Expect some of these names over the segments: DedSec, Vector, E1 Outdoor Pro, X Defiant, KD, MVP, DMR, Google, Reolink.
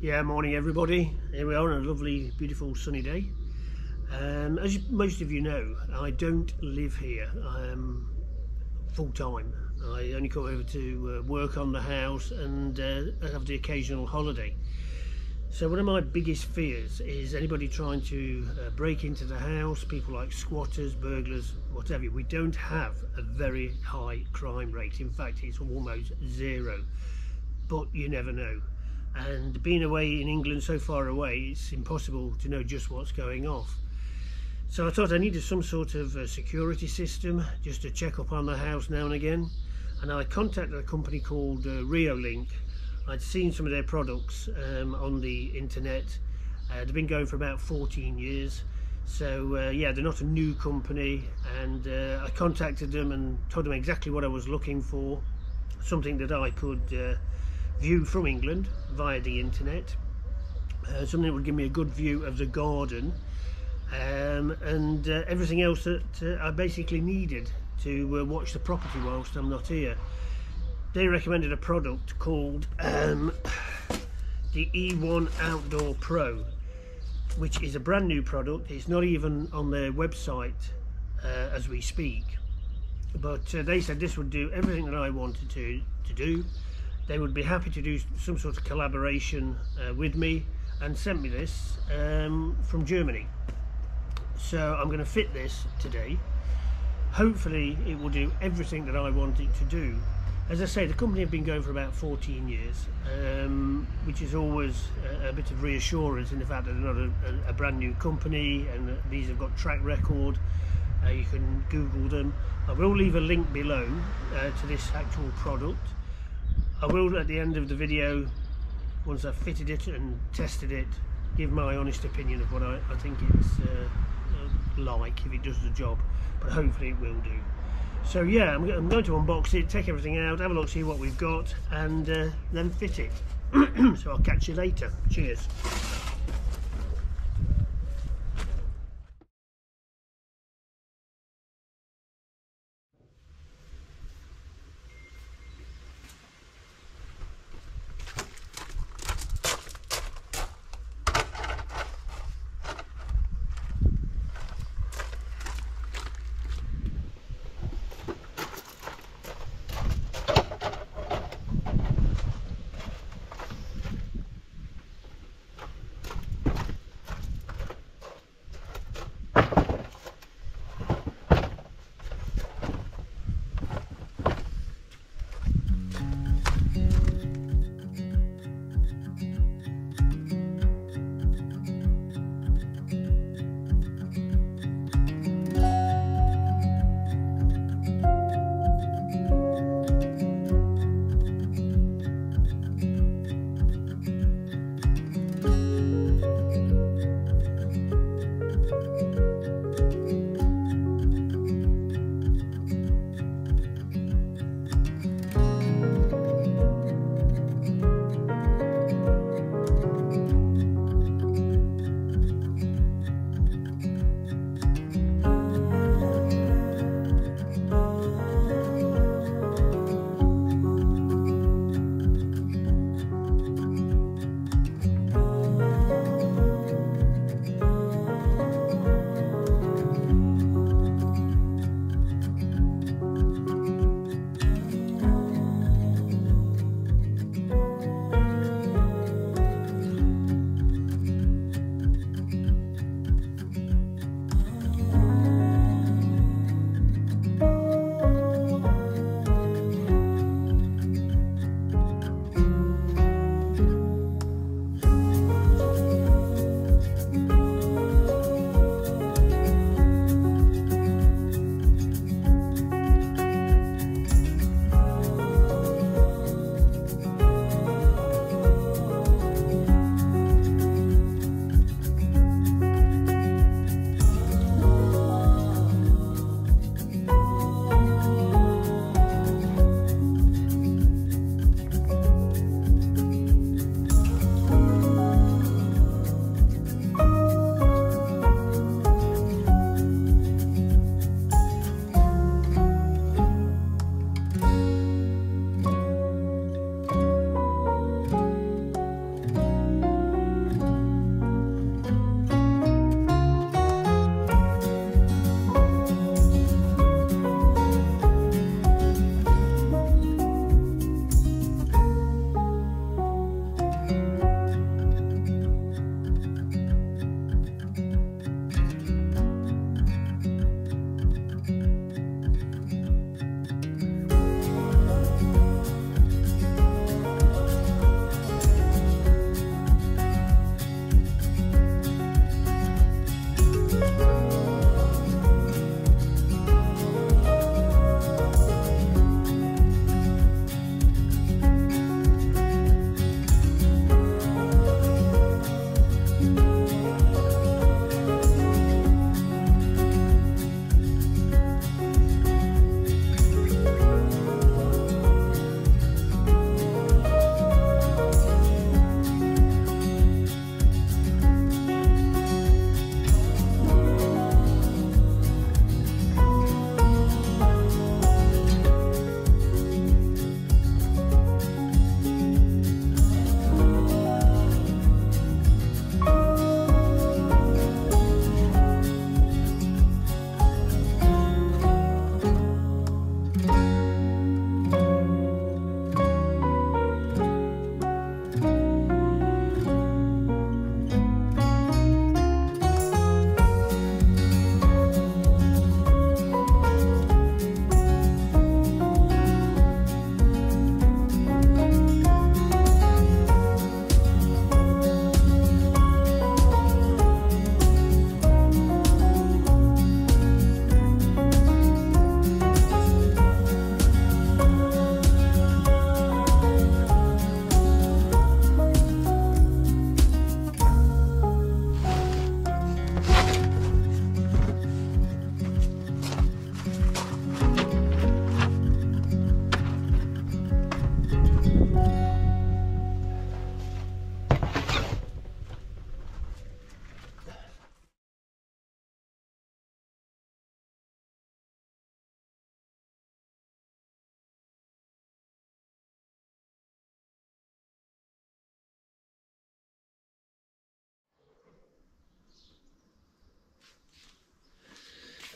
Yeah, morning everybody. Here we are on a lovely, beautiful sunny day. As most of you know, I don't live here full time. I only come over to work on the house and have the occasional holiday. So one of my biggest fears is anybody trying to break into the house, people like squatters, burglars, whatever. We don't have a very high crime rate. In fact, it's almost zero, but you never know. And being away in England, so far away, it's impossible to know just what's going off. So I thought I needed some sort of a security system just to check up on the house now and again. And I contacted a company called Reolink. I'd seen some of their products on the internet. They've been going for about 14 years. So yeah, they're not a new company. And I contacted them and told them exactly what I was looking for, something that I could view from England via the internet, something that would give me a good view of the garden, and everything else that I basically needed to watch the property whilst I'm not here. They recommended a product called the E1 Outdoor Pro, which is a brand new product. It's not even on their website as we speak, but they said this would do everything that I wanted to do. They would be happy to do some sort of collaboration with me, and sent me this from Germany. So I'm going to fit this today. Hopefully it will do everything that I want it to do. As I say, the company have been going for about 14 years, which is always a bit of reassurance in the fact that they're not a brand new company, and these have got track record. You can Google them. I will leave a link below to this actual product. I will, at the end of the video, once I've fitted it and tested it, give my honest opinion of what I think it's like, if it does the job, but hopefully it will do. So yeah, I'm going to unbox it, take everything out, have a look, see what we've got, and then fit it. So I'll catch you later. Cheers.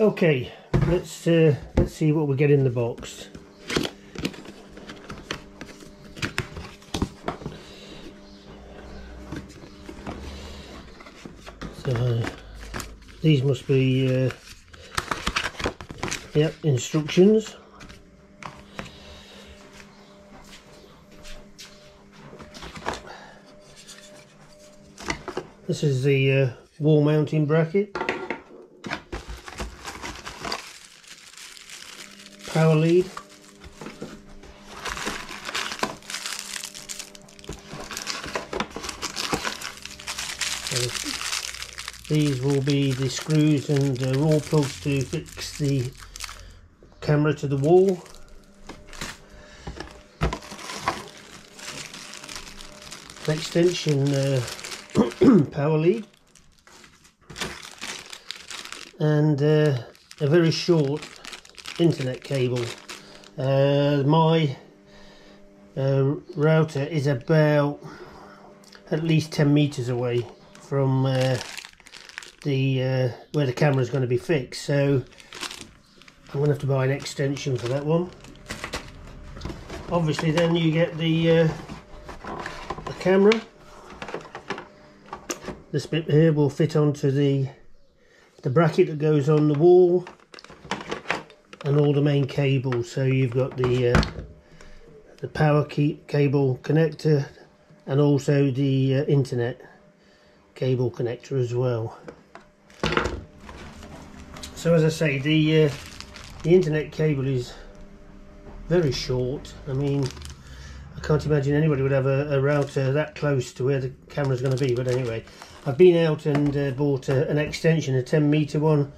Okay, let's see what we get in the box. So these must be yep, instructions. This is the wall mounting bracket, power lead, so these will be the screws and the roll plugs to fix the camera to the wall. The extension power lead, and a very short internet cable. My router is about at least 10 meters away from where the camera is going to be fixed, so I'm going to have to buy an extension for that one. Obviously then you get the camera. This bit here will fit onto the bracket that goes on the wall, and all the main cables. So you've got the power cable connector, and also the internet cable connector as well. So as I say, the internet cable is very short. I mean, I can't imagine anybody would have a router that close to where the camera's going to be. But anyway, I've been out and bought an extension, a 10 meter one,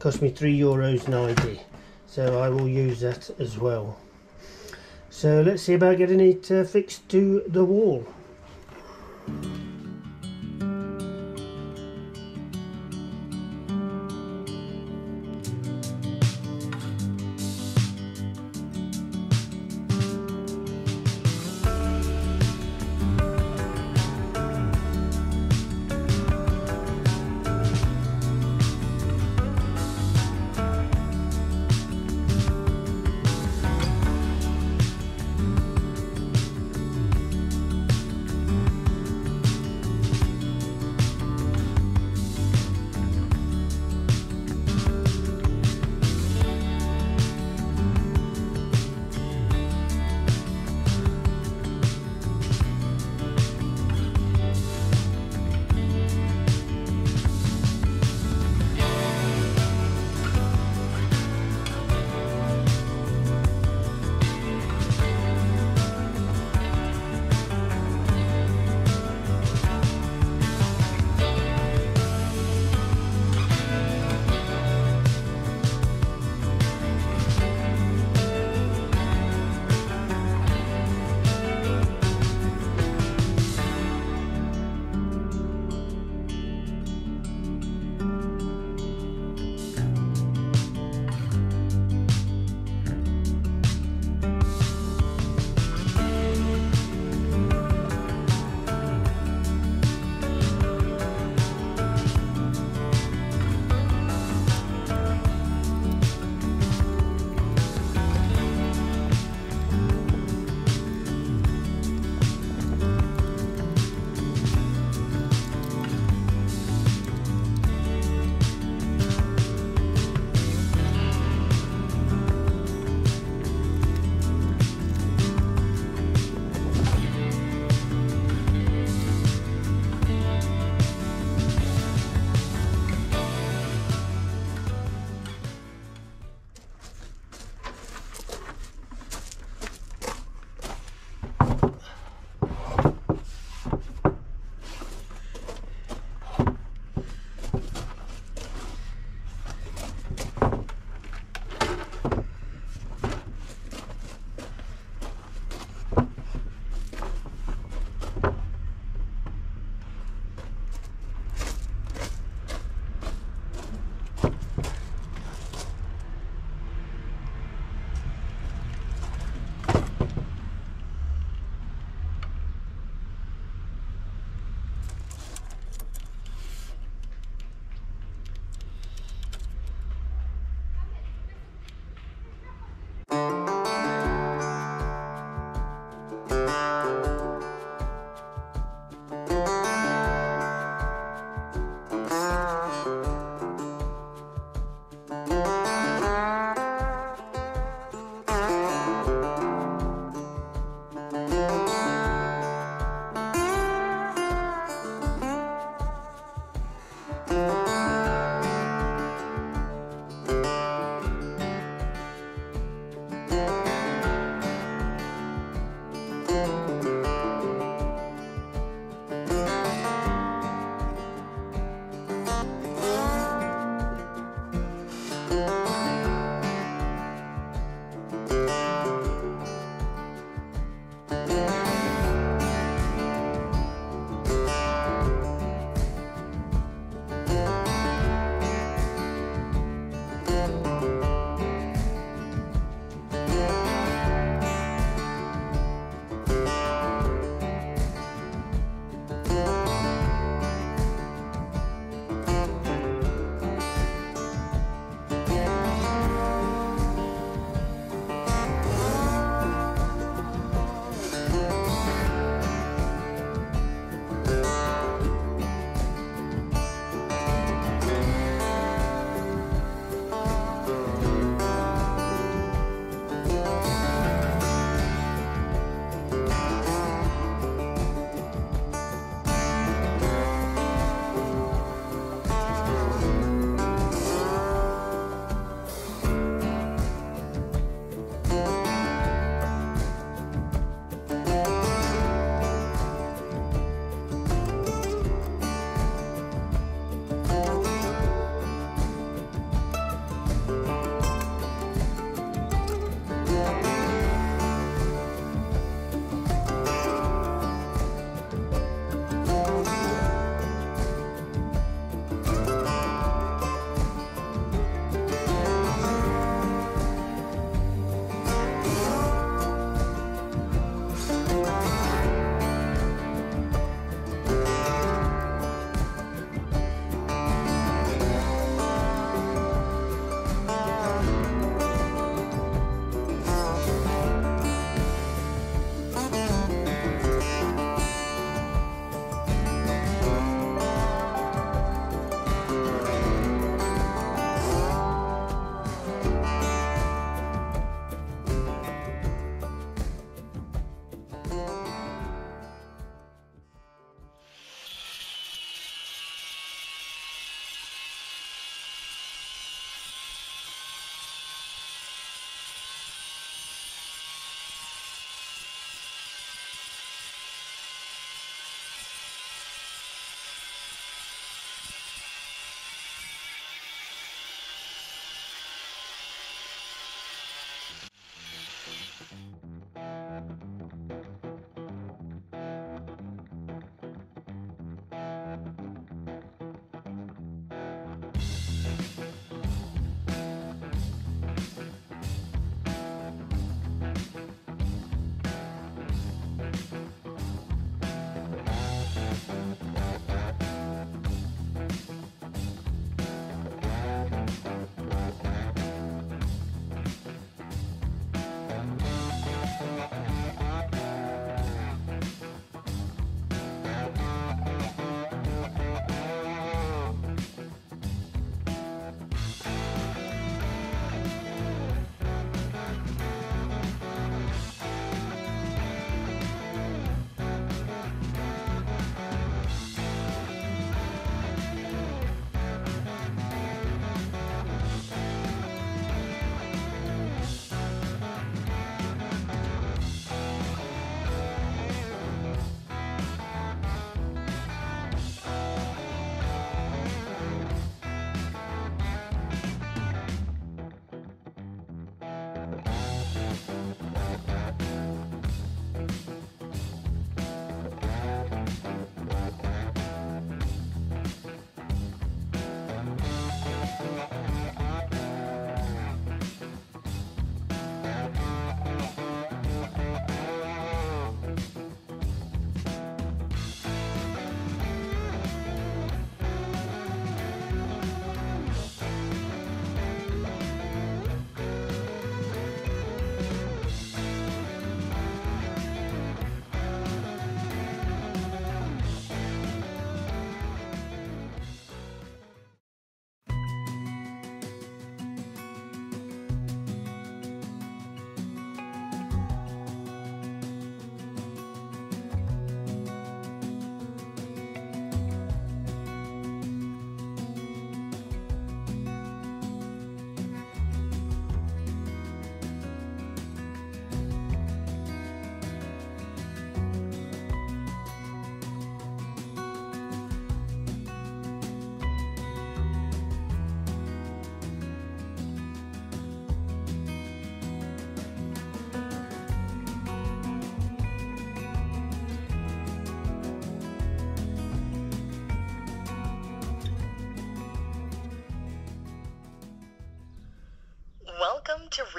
cost me €3.90, so I will use that as well. So let's see about getting it fixed to the wall.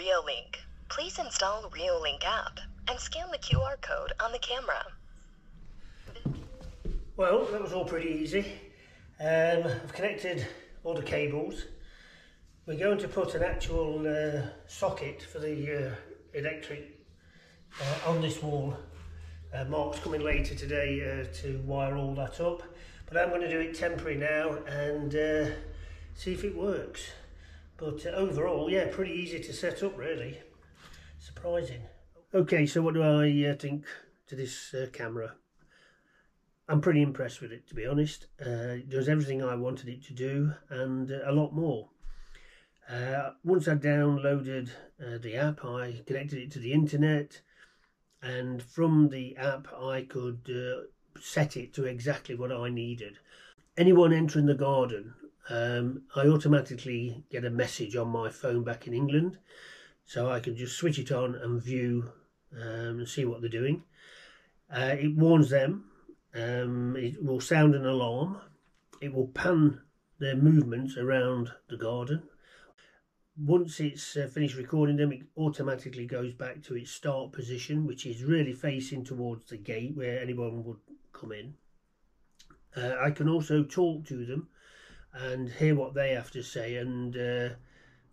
Reolink. Please install Reolink app and scan the QR code on the camera. Well, that was all pretty easy. I've connected all the cables. We're going to put an actual socket for the electric on this wall. Mark's coming later today to wire all that up, but I'm going to do it temporary now and see if it works. But overall, yeah, pretty easy to set up, really. Surprising. Okay, so what do I think to this camera? I'm pretty impressed with it, to be honest. It does everything I wanted it to do and a lot more. Once I downloaded the app, I connected it to the internet, and from the app I could set it to exactly what I needed. Anyone entering the garden, I automatically get a message on my phone back in England, so I can just switch it on and view and see what they're doing. It warns them, it will sound an alarm, it will pan their movements around the garden. Once it's finished recording them, it automatically goes back to its start position, which is really facing towards the gate where anyone would come in. I can also talk to them and hear what they have to say and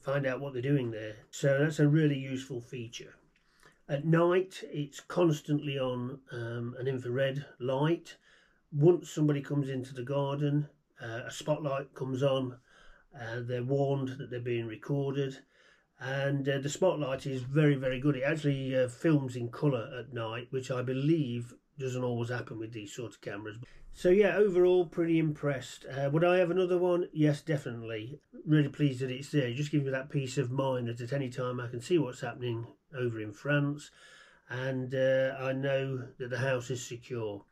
find out what they're doing there. So that's a really useful feature. At night, it's constantly on an infrared light. Once somebody comes into the garden, a spotlight comes on. They're warned that they're being recorded, and the spotlight is very, very good. It actually films in colour at night, which I believe doesn't always happen with these sorts of cameras. So yeah, overall pretty impressed. Would I have another one? Yes, definitely. Really pleased that it's there. It just gives me that peace of mind that at any time I can see what's happening over in France, and I know that the house is secure.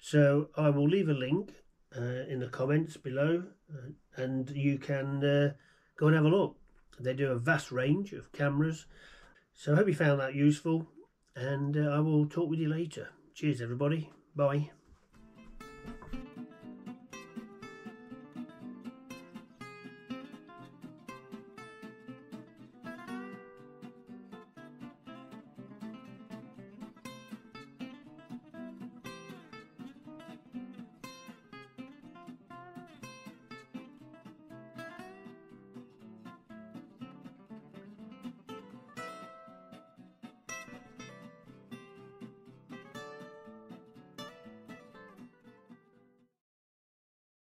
So I will leave a link in the comments below, and you can go and have a look. They do a vast range of cameras, so I hope you found that useful, and I will talk with you later. Cheers everybody, bye.